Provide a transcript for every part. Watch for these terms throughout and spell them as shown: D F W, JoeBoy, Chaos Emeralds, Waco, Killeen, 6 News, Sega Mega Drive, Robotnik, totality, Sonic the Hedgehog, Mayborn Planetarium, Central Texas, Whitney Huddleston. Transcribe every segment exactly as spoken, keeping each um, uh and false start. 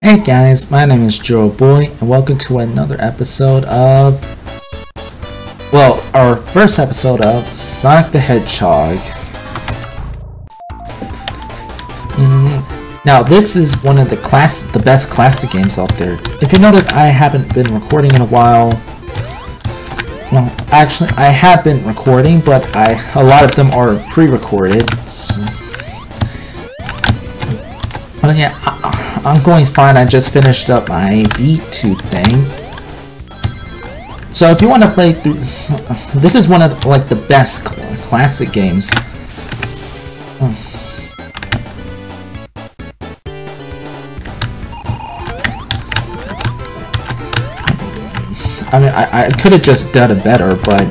Hey guys, my name is JoeBoy and welcome to another episode of, well, our first episode of Sonic the Hedgehog. Mm-hmm. Now this is one of the class, the best classic games out there. If you notice, I haven't been recording in a while. Well, actually, I have been recording, but I a lot of them are pre-recorded. So. But yeah, I, I'm going fine. I just finished up my V two thing. So if you want to play through, this is one of the, like the best cl classic games. Oh. I mean, I, I could have just done it better, but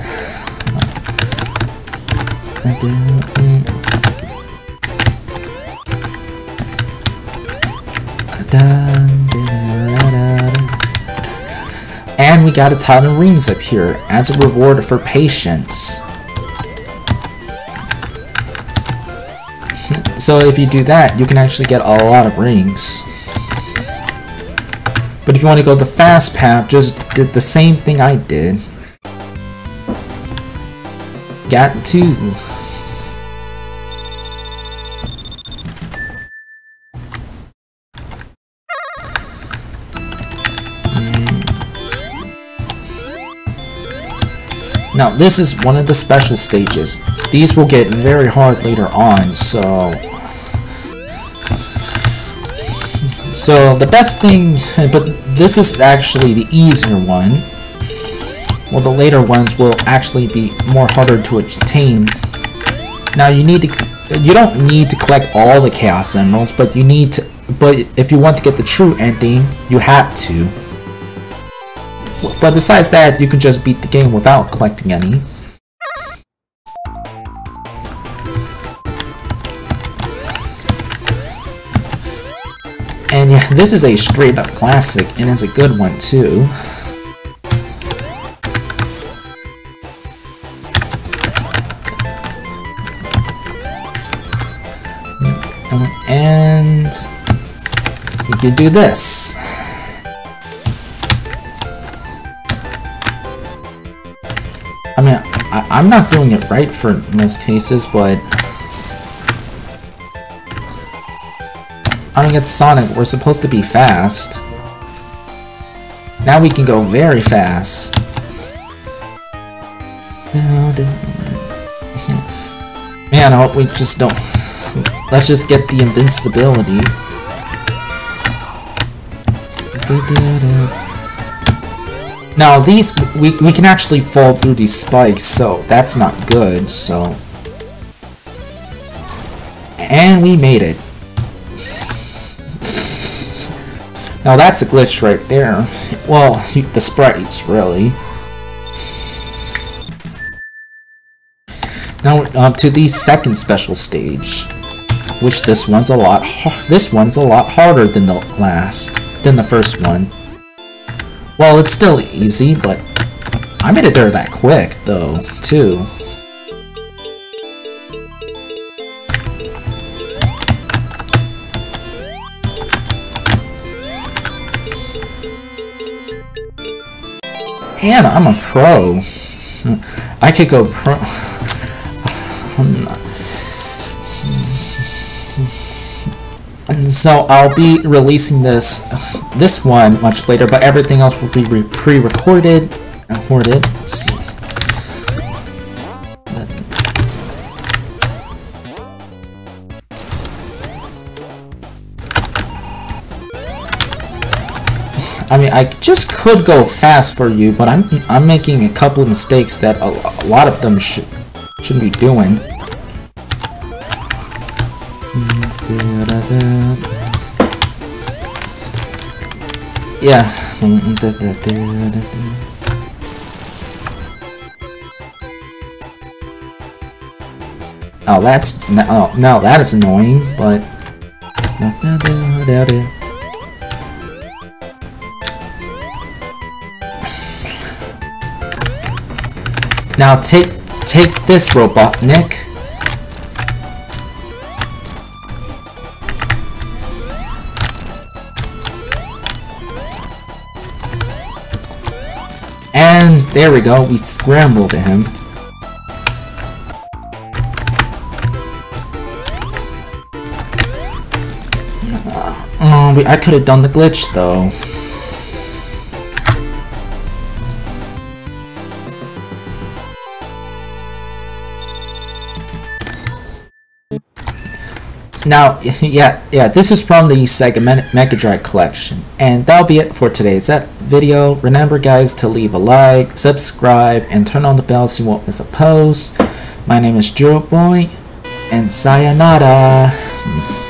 I didn't. And we got a ton of rings up here as a reward for patience. So if you do that, you can actually get a lot of rings. But if you want to go the fast path, just did the same thing I did. Got two. Now this is one of the special stages. These will get very hard later on, so... So the best thing, but this is actually the easier one. Well, the later ones will actually be more harder to attain. Now you need to, you don't need to collect all the Chaos Emeralds, but you need to, but if you want to get the true ending, you have to. But besides that, you can just beat the game without collecting any. And yeah, this is a straight up classic, and it's a good one too. And you can do this. I mean, I, I'm not doing it right for most cases, but... I mean, it's Sonic, we're supposed to be fast. Now we can go very fast. Man, I hope we just don't... Let's just get the invincibility. Now these, we, we can actually fall through these spikes, so that's not good, so... And we made it. Now that's a glitch right there. Well, the sprites, really. Now uh, to the second special stage. Which this one's a lot, this one's a lot harder than the last, than the first one. Well, it's still easy, but I made it there that quick, though, too. And I'm a pro. I could go pro. I'm not. And so I'll be releasing this this one much later, but everything else will be pre-recorded and hoarded. I mean, I just could go fast for you, but I'm I'm making a couple of mistakes that a, a lot of them should shouldn't be doing. Yeah. Oh, that's no, no, that is annoying, but now take take this, Robotnik. There we go, we scrambled him. Uh, we, I could have done the glitch though. Now, yeah, yeah, this is from the Sega Mega Drive collection, and that'll be it for today's video. Remember, guys, to leave a like, subscribe, and turn on the bell so you won't miss a post. My name is JoeBoy, and sayonara.